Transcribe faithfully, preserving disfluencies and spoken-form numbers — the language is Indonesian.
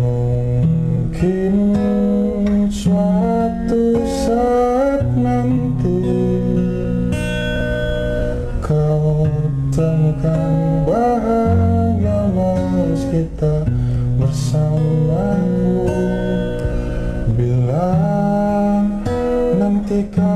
Mungkin suatu saat nanti kau temukan bahagia mas kita bersamaku. Bila nanti kau